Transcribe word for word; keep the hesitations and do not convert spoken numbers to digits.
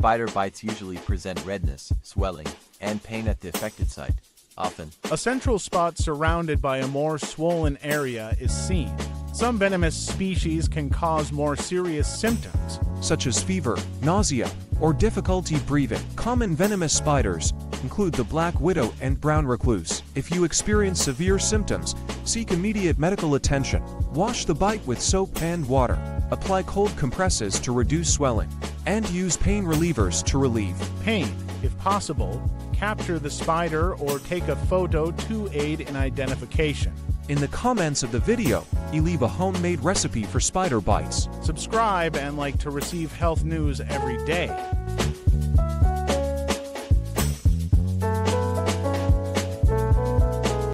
Spider bites usually present redness, swelling, and pain at the affected site, often. A central spot surrounded by a more swollen area is seen. Some venomous species can cause more serious symptoms, such as fever, nausea, or difficulty breathing. Common venomous spiders include the black widow and brown recluse. If you experience severe symptoms, seek immediate medical attention. Wash the bite with soap and water. Apply cold compresses to reduce swelling, and use pain relievers to relieve pain. If possible, capture the spider or take a photo to aid in identification. In the comments of the video, you leave a homemade recipe for spider bites. Subscribe and like to receive health news every day.